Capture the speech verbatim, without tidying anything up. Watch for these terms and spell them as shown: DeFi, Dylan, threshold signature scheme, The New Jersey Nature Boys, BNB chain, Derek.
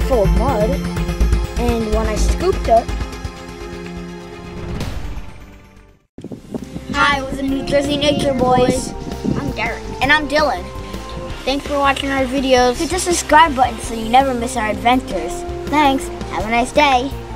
bucket full of mud, and when I scooped it... Hi, we're the New Jersey Nature Boys. I'm Derek. And I'm Dylan. Thanks for watching our videos. Hit the subscribe button so you never miss our adventures. Thanks. Have a nice day.